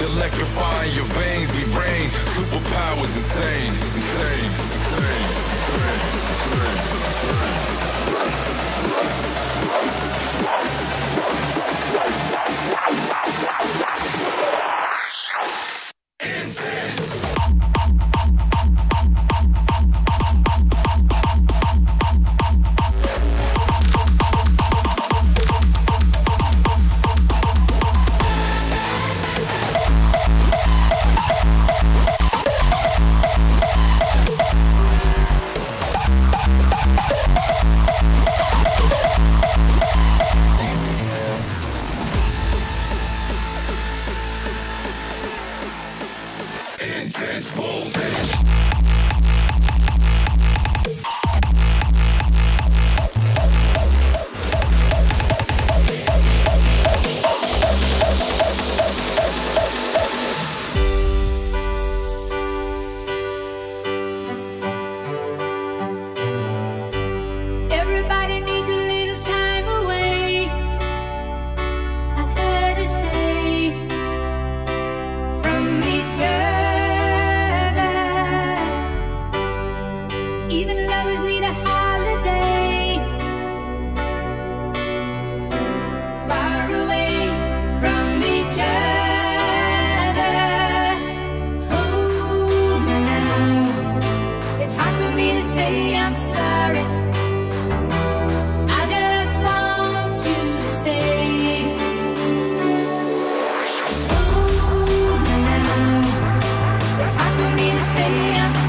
Electrifying your veins, we reign. Superpowers insane, insane, insane, insane, insane, insane. Intense voltage. Even lovers need a holiday, far away from each other. Oh, now it's hard for me to say I'm sorry. I just want you to stay. Oh, now it's hard for me to say I'm sorry.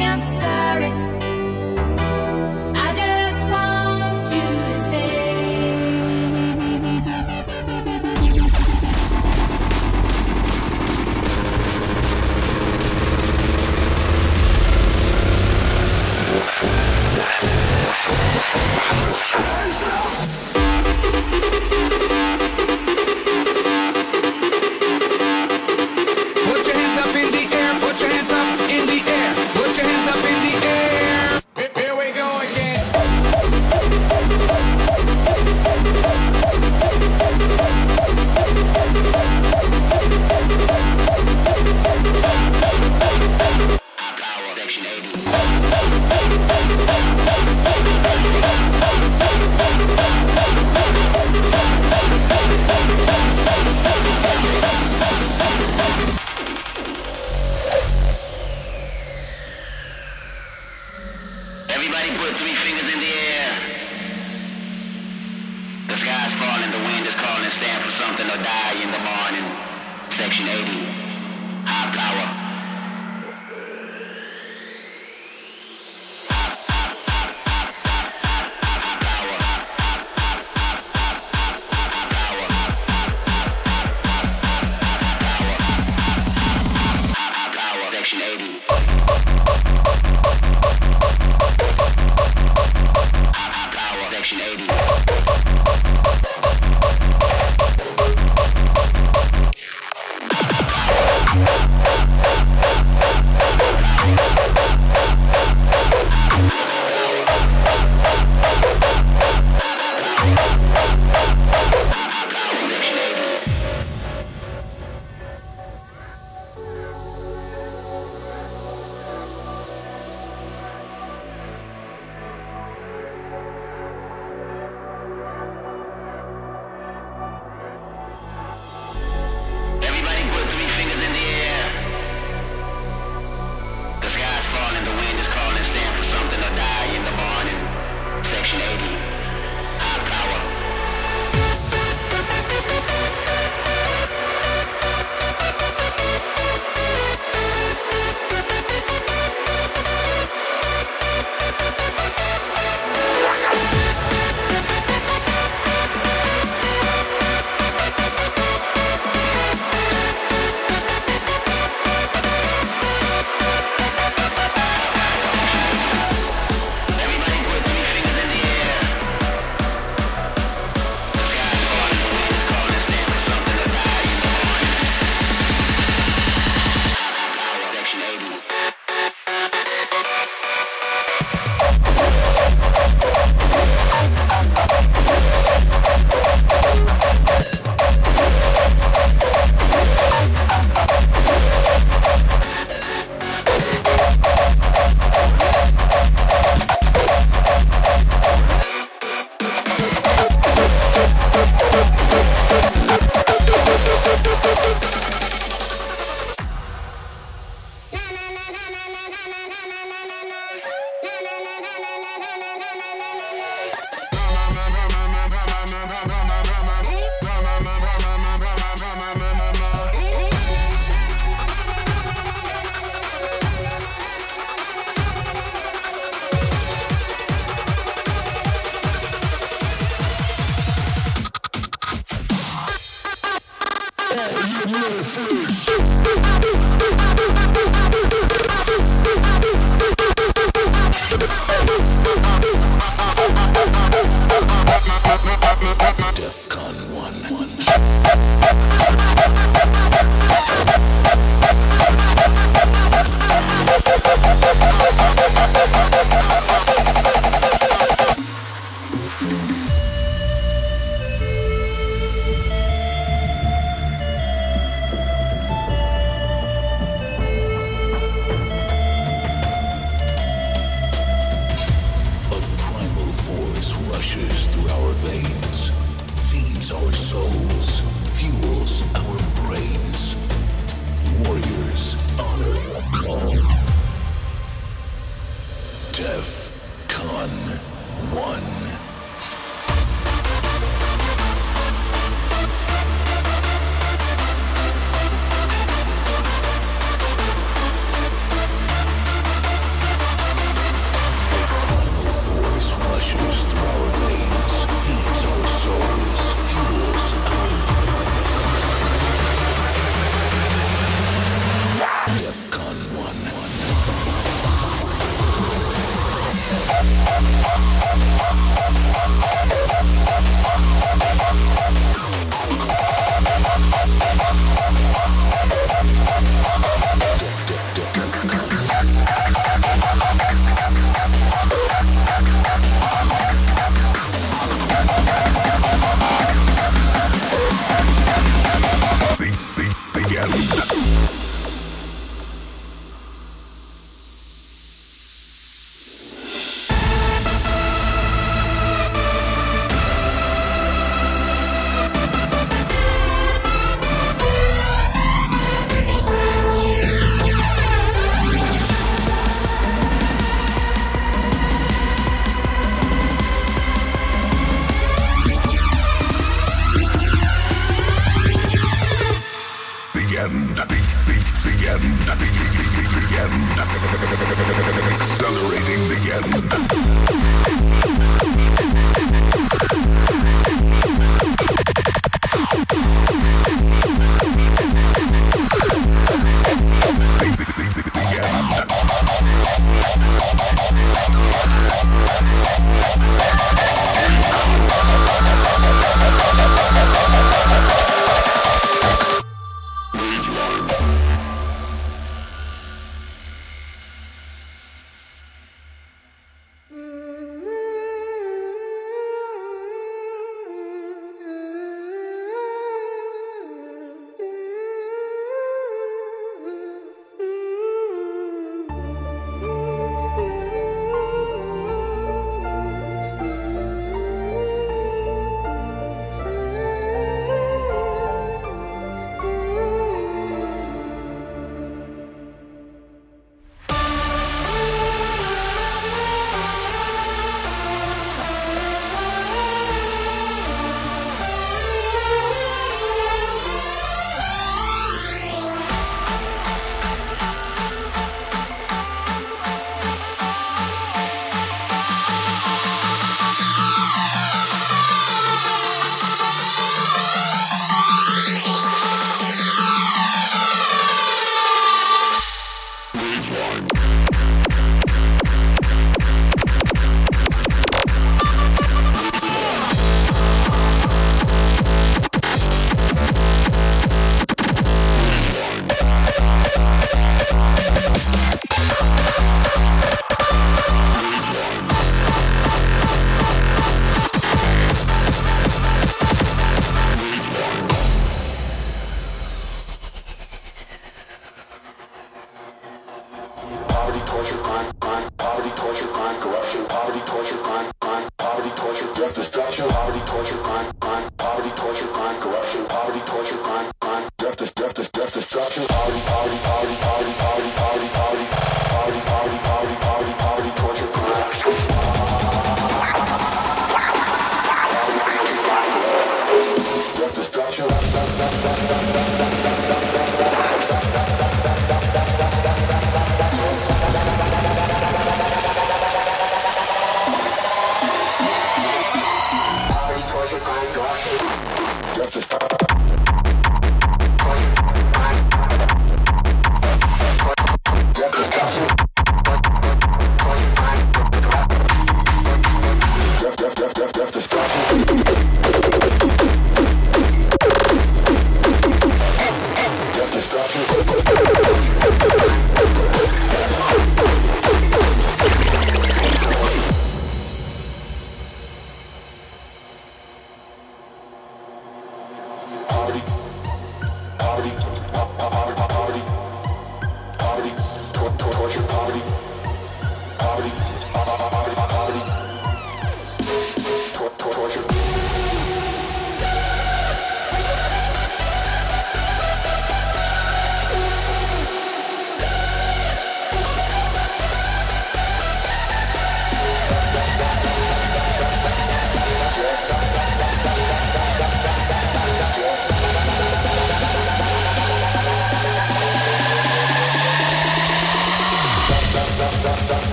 I'm sorry, I just want you to stay. Section 80. feeds our souls, fuels our brains. Warriors honor your call. DEFCON 1. Torture.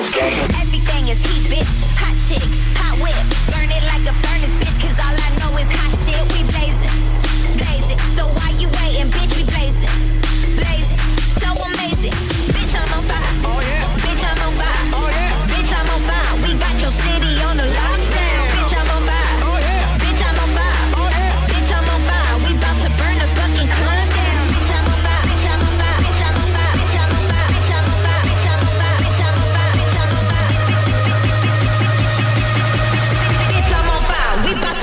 this game. Everything is heat, bitch. Hot chick, hot whip. Burn it like a furnace, bitch, cause all I know is hot shit. We blazing, blazing. So why you waiting, bitch? We blazing, blazing. So amazing. Bitch, I'm on fire. Oh, yeah. Bitch, I'm on fire. Oh, yeah. Bitch, I'm on fire. We got your city on the lockdown. Bitch, I'm on fire. Oh, yeah. Bitch, I'm on fire. Oh, yeah. Bitch, I'm on fire. We bout to burn the fucking club down. Bitch, I'm on fire. Bitch, I'm on fire. Bitch, I'm on fire. Bitch, I'm on fire. Bitch, I'm on fire. Bitch, I'm on fire. Bitch, I'm on fire. Bitch, I'm on fire. Bitch, I'm on fire. We bout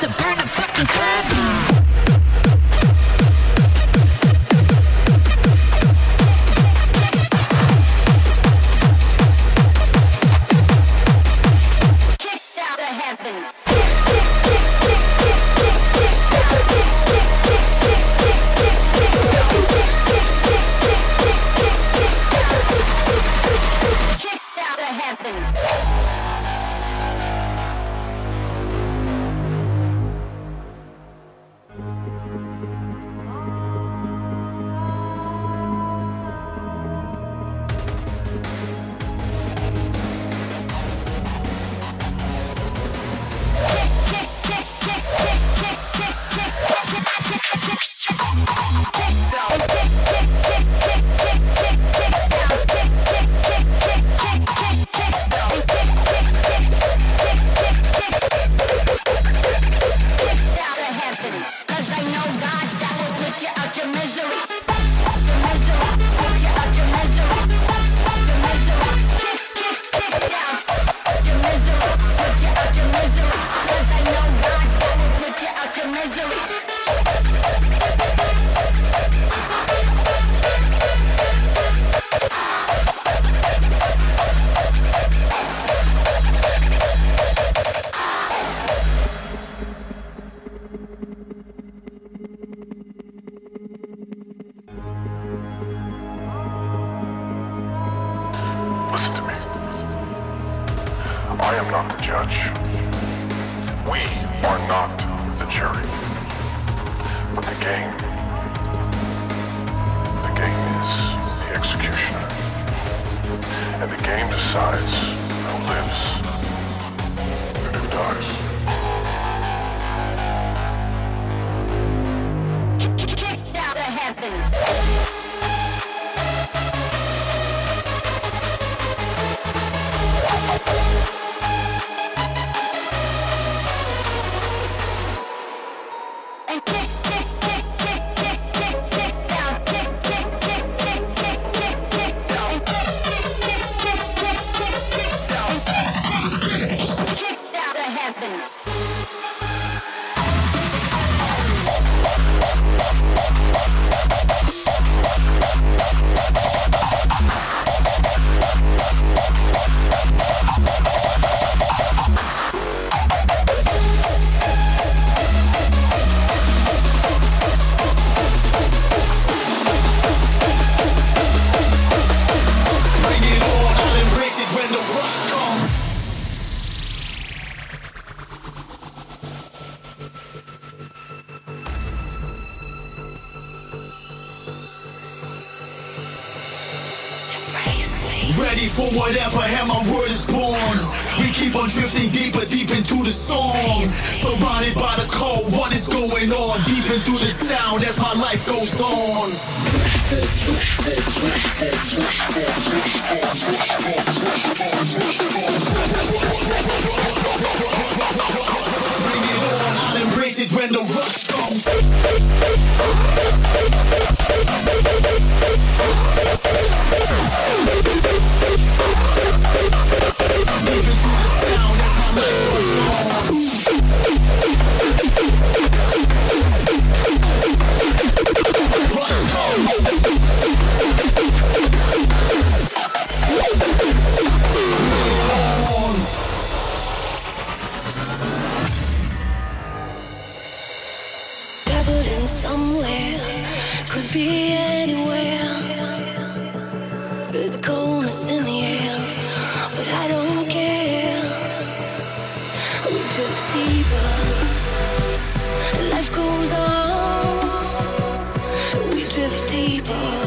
to burn the fucking club down. for whatever hand my word is born. We keep on drifting deeper, deep into the songs. Surrounded by the cold, what is going on? Deep into the sound as my life goes on. Bring it on, I'll embrace it when the rush comes. Somewhere, could be anywhere. There's a coldness in the air, but I don't care. We drift deeper, and life goes on. We drift deeper.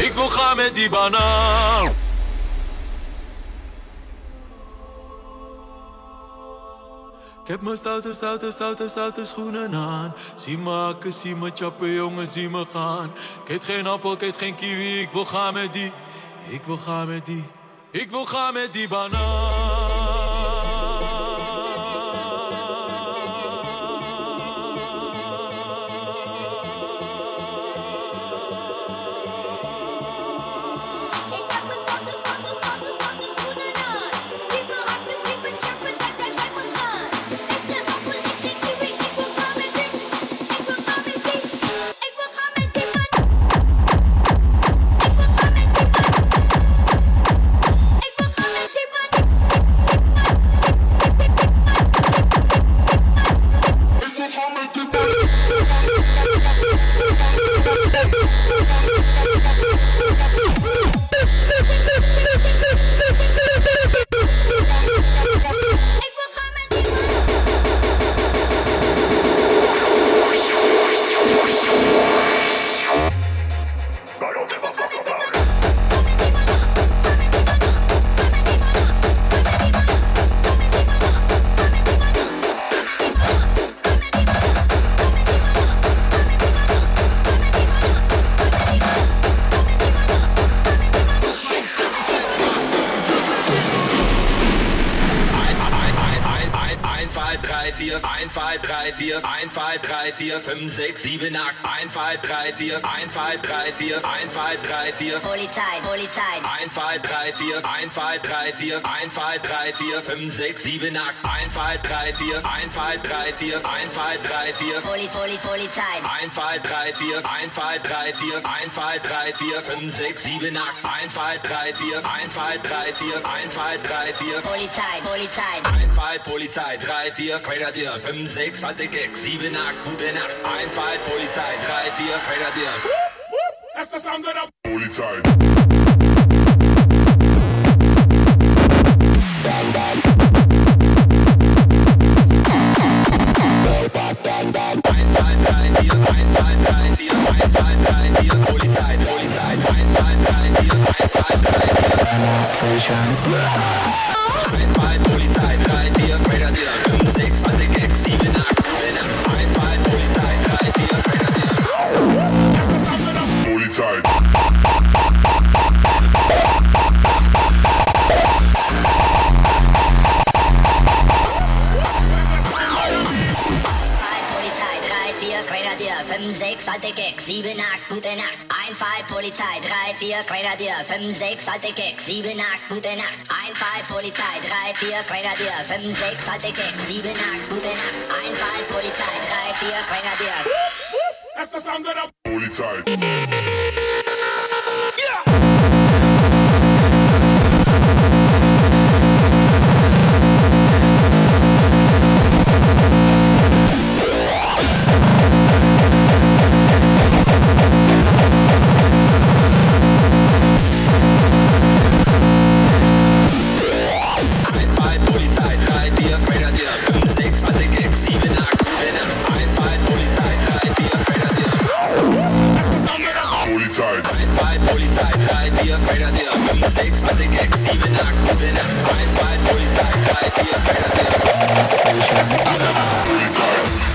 Ik wil gaan met die banaan. Ik heb mijn stoute schoenen aan. Zie me hakken, zie me chappen, jongen, zie me gaan. Ik eet geen appel, ik eet geen kiwi. Ik wil gaan met die, ik wil gaan met die, ik wil gaan met die banaan. Polizei, Polizei. 1, 2, 3, 4, 1, 2, 3, 4, 1, 2, 3, 4, 1, 2, 3, 4, 1, 2, 3, 4. Polizei. 1, 2, 3, 4, 1, 2, 3, 4, 1, 2, 3, 4, 1, 2, 3, 4. Polizei, Polizei. 1, 2, Polizei, 3, 4, kleiner Dir, 5, 6, alte Gag, 7, 8, gute Nacht. 1, 2, Polizei, 3, 4, kleiner Dir. Das ist der Sound der Polizei. Polizei. 5, 6, alte Keks, 7, 8, gute Nacht. Einfall, Polizei, 3, 4, Grenadier, 5, 6, alte Keks, 7, 8, gute Nacht. Einfall, Polizei, 3, 4, Grenadier, 5, 6, alte Keks, 7, 8, gute Nacht. Einfall, Polizei, 3, 4, Grenadier. Das ist der Sound der Polizei. Polizei, 3,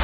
4,